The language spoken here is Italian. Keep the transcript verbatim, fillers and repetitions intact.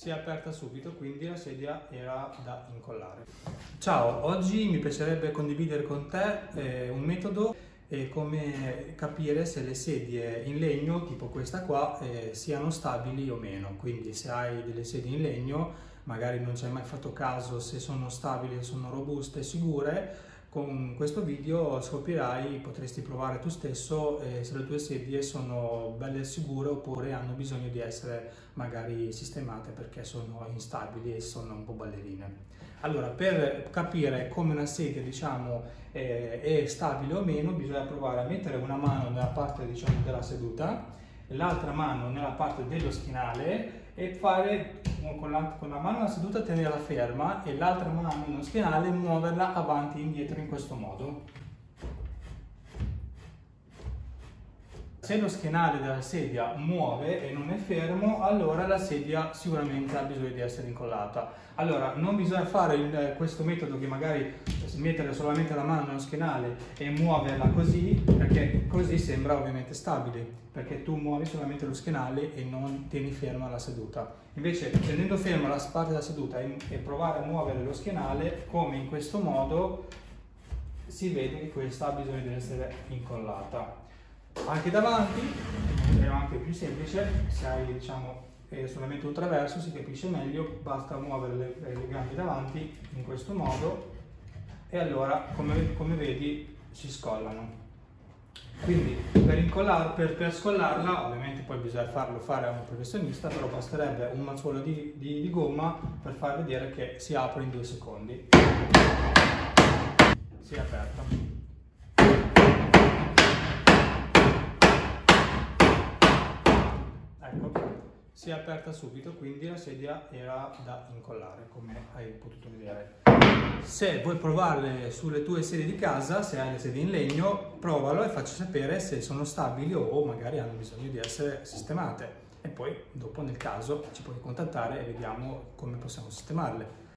si è aperta subito, quindi la sedia era da incollare. Ciao, oggi mi piacerebbe condividere con te eh, un metodo e come capire se le sedie in legno, tipo questa qua, eh, siano stabili o meno. Quindi se hai delle sedie in legno, magari non ci hai mai fatto caso se sono stabili, se sono robuste, sicure, con questo video scoprirai, potresti provare tu stesso eh, se le tue sedie sono belle e sicure oppure hanno bisogno di essere magari sistemate perché sono instabili e sono un po' ballerine. Allora, per capire come una sedia, diciamo, eh, è stabile o meno, bisogna provare a mettere una mano nella parte, diciamo, della seduta, l'altra mano nella parte dello schienale e fare con la, con la mano la seduta, tenerla ferma e l'altra mano nello schienale muoverla avanti e indietro in questo modo. Se lo schienale della sedia muove e non è fermo, allora la sedia sicuramente ha bisogno di essere incollata. Allora non bisogna fare il, questo metodo che magari mettere solamente la mano nello schienale e muoverla così, perché così sembra ovviamente stabile, perché tu muovi solamente lo schienale e non tieni ferma la seduta. Invece tenendo ferma la parte della seduta e, e provare a muovere lo schienale come in questo modo, si vede che questa ha bisogno di essere incollata. Anche davanti è anche più semplice, se hai, diciamo, solamente un traverso si capisce meglio, basta muovere le, le gambe davanti in questo modo e allora come, come vedi si scollano. Quindi per, incollar, per, per scollarla ovviamente poi bisogna farlo fare a un professionista, però basterebbe un mazzuolo di, di, di gomma per far vedere che si apre in due secondi. Si è aperta. Si è aperta subito, quindi la sedia era da incollare, come hai potuto vedere. Se vuoi provarle sulle tue sedie di casa, se hai le sedie in legno, provalo e facci sapere se sono stabili o magari hanno bisogno di essere sistemate. E poi, dopo, nel caso, ci puoi contattare e vediamo come possiamo sistemarle.